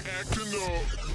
acting up.